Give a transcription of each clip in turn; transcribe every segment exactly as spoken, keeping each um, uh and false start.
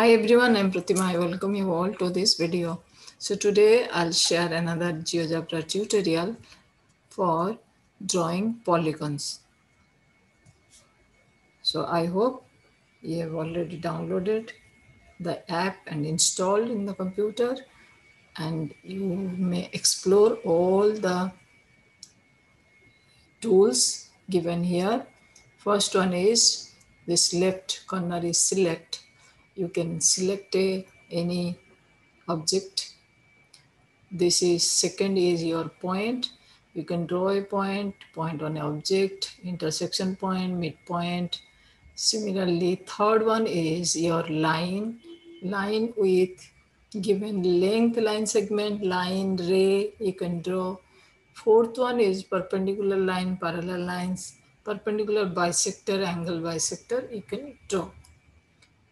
Hi everyone, I'm Pratima. I welcome you all to this video. So today I'll share another GeoGebra tutorial for drawing polygons. So I hope you have already downloaded the app and installed in the computer, and you may explore all the tools given here. First one is this left corner is select. You can select a, any object. This is second is your point. You can draw a point, point on an object, intersection point, midpoint. Similarly, third one is your line, line with given length, line segment, line ray, you can draw. Fourth one is perpendicular line, parallel lines, perpendicular bisector, angle bisector, you can draw.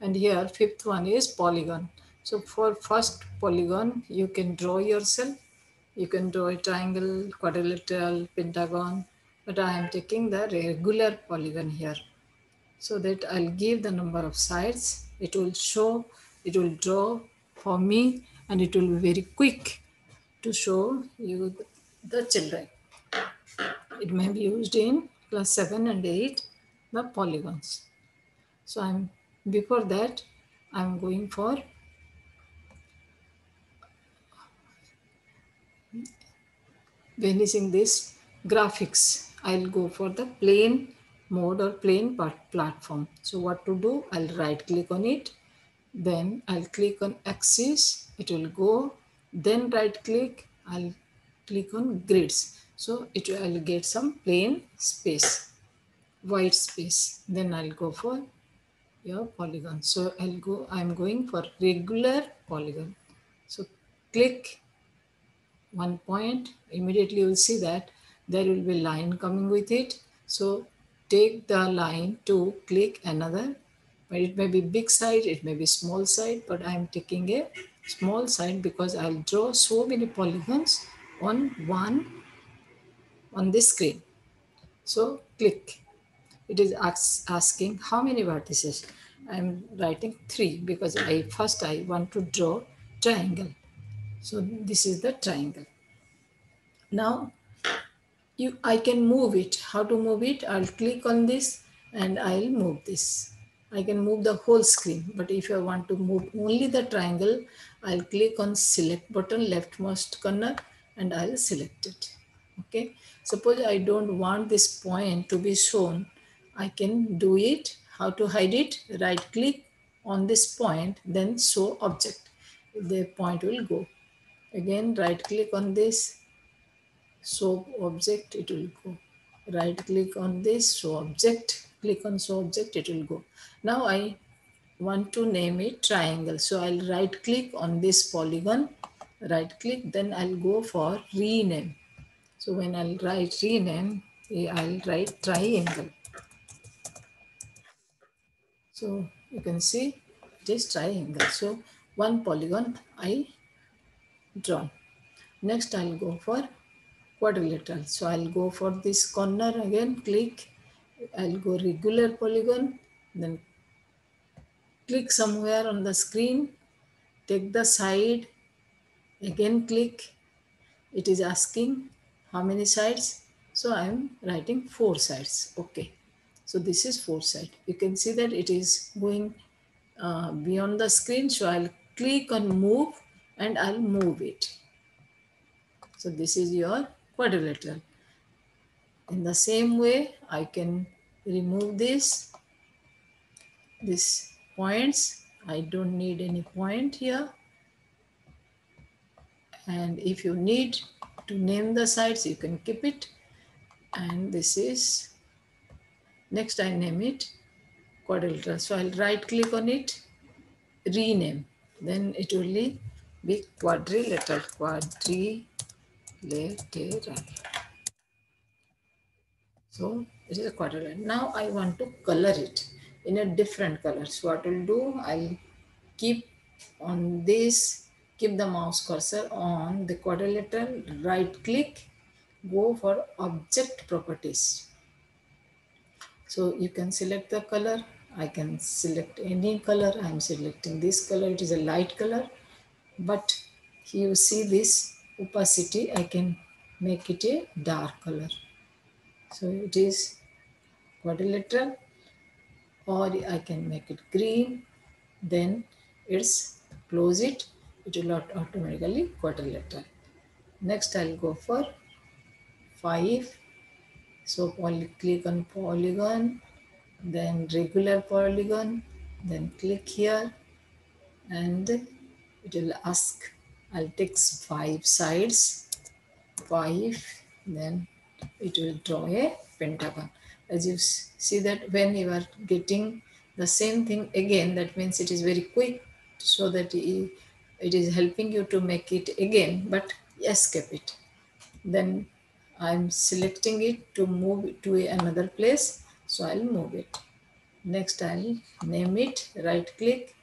And here fifth one is polygon. So for first polygon, you can draw yourself. You can draw a triangle, quadrilateral, pentagon, but I am taking the regular polygon here. So that I'll give the number of sides. It will show, it will draw for me, and it will be very quick to show you the children. It may be used in class seven and eight, the polygons. So I'm Before that, I'm going for vanishing this graphics. I'll go for the plane mode or plane platform. So what to do? I'll right click on it. Then I'll click on axis. It will go. Then right click. I'll click on grids. So it will get some plane space, white space. Then I'll go for your polygon. So I'll go, I'm going for regular polygon. So click one point, immediately you'll see that there will be line coming with it. So take the line to click another, but it may be big side, it may be small side, but I'm taking a small side because I'll draw so many polygons on one, on this screen. So click. It is asking how many vertices. I'm writing three because I first I want to draw triangle. So this is the triangle. Now you I can move it. How to move it? I'll click on this and I'll move this. I can move the whole screen, but if I want to move only the triangle, I'll click on select button, leftmost corner, and I'll select it. Okay. Suppose I don't want this point to be shown. I can do it. How to hide it? Right click on this point, then show object. The point will go. Again, right click on this, show object, it will go. Right click on this, show object, click on show object, it will go. Now I want to name it triangle. So I'll right click on this polygon, right click, then I'll go for rename. So when I'll write rename, I'll write triangle. So you can see this triangle. So one polygon I draw. Next I'll go for quadrilateral. So I'll go for this corner again, click. I'll go regular polygon, then click somewhere on the screen, take the side, again click. It is asking how many sides. So I'm writing four sides, okay. So this is four side. You can see that it is going uh, beyond the screen. So I'll click on move and I'll move it. So this is your quadrilateral. In the same way, I can remove this, these points. I don't need any point here. And if you need to name the sides, you can keep it. And this is next, I name it quadrilateral. So I'll right click on it, rename. Then it will be quadrilateral. Quadrilateral. So this is a quadrilateral. Now I want to color it in a different color. So what I'll do, I'll keep on this, keep the mouse cursor on the quadrilateral, right click, go for object properties. So you can select the color. I can select any color. I'm selecting this color. It is a light color, but you see this opacity, I can make it a dark color. So it is quadrilateral, or I can make it green, then it's close it, it will not automatically quadrilateral. Next I'll go for five. So poly, click on polygon, then regular polygon, then click here and it will ask, I'll take five sides, five, then it will draw a pentagon. As you see that when you are getting the same thing again, that means it is very quick, so that it is helping you to make it again, but escape it. Then I'm selecting it to move to another place, so I'll move it. Next I'll name it, right click,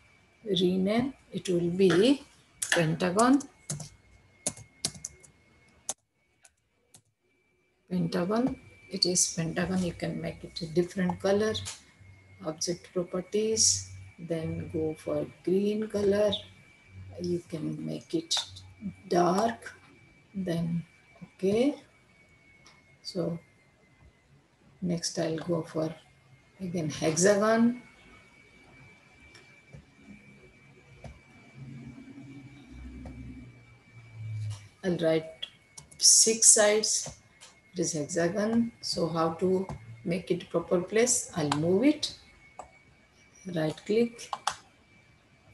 rename, it will be pentagon, pentagon. It is pentagon, you can make it a different color. Object properties, then go for green color. You can make it dark, then okay. So next I'll go for again hexagon. I'll write six sides. It is hexagon, so how to make it proper place, I'll move it, right click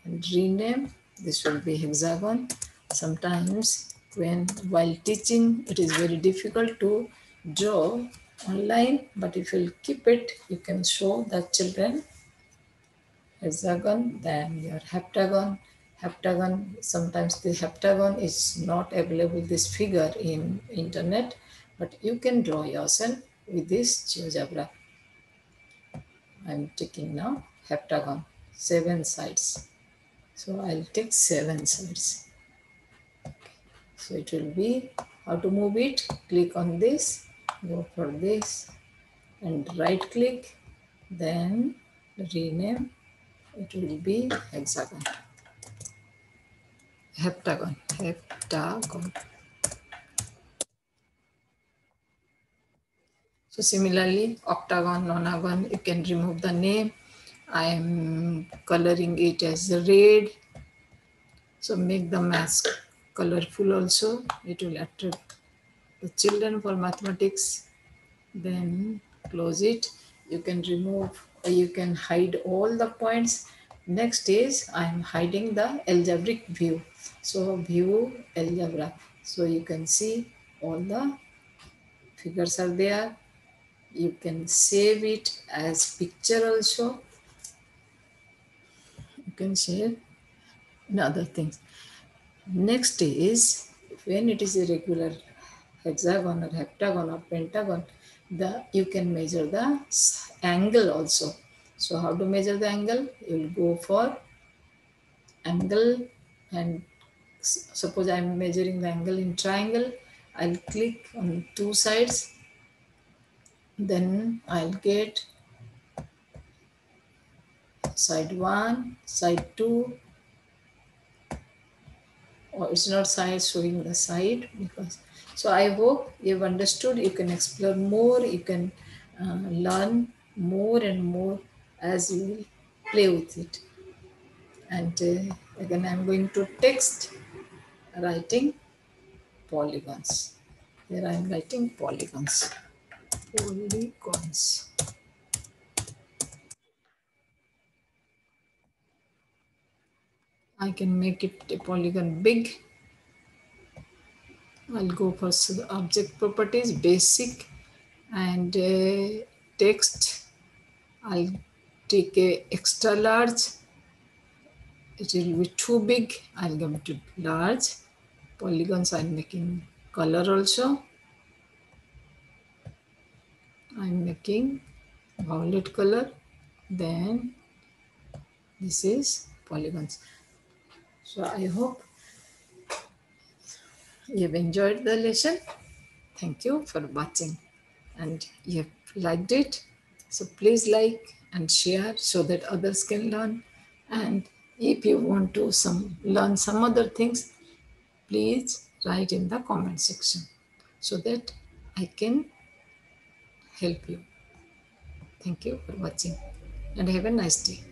and rename, this will be hexagon. Sometimes when while teaching it is very difficult to draw online, but if you'll keep it, you can show the children hexagon, then your heptagon. Heptagon, sometimes the heptagon is not available, this figure in internet, but you can draw yourself with this GeoGebra. I'm taking now heptagon, seven sides. So I'll take seven sides. So it will be how to move it. Click on this, go for this and right click, then rename. It will be hexagon, heptagon, heptagon. So similarly, octagon, nonagon, you can remove the name. I am coloring it as red. So make the mask colorful also. It will attract the children for mathematics. Then close it. You can remove, you can hide all the points. Next is I am hiding the algebraic view. So view algebra. So you can see all the figures are there. You can save it as picture also. You can save in other things. Next is when it is a regular hexagon or heptagon or pentagon, the you can measure the angle also. So how to measure the angle? You'll go for angle, and suppose I'm measuring the angle in triangle. I'll click on two sides. Then I'll get side one, side two, or oh, it's not side showing the side because. So I hope you've understood. You can explore more. You can uh, learn more and more as you play with it. And uh, again, I'm going to text writing polygons. Here I'm writing polygons. Polygons. I can make it a polygon big. I'll go for object properties, basic, and uh, text. I'll take a extra large. It will be too big. I'll go to large. Polygons I'm making color also. I'm making violet color, then this is polygons. So I hope you've enjoyed the lesson. Thank you for watching, and you've liked it. So please like and share so that others can learn. And if you want to some learn some other things, please write in the comment section so that I can help you. Thank you for watching and have a nice day.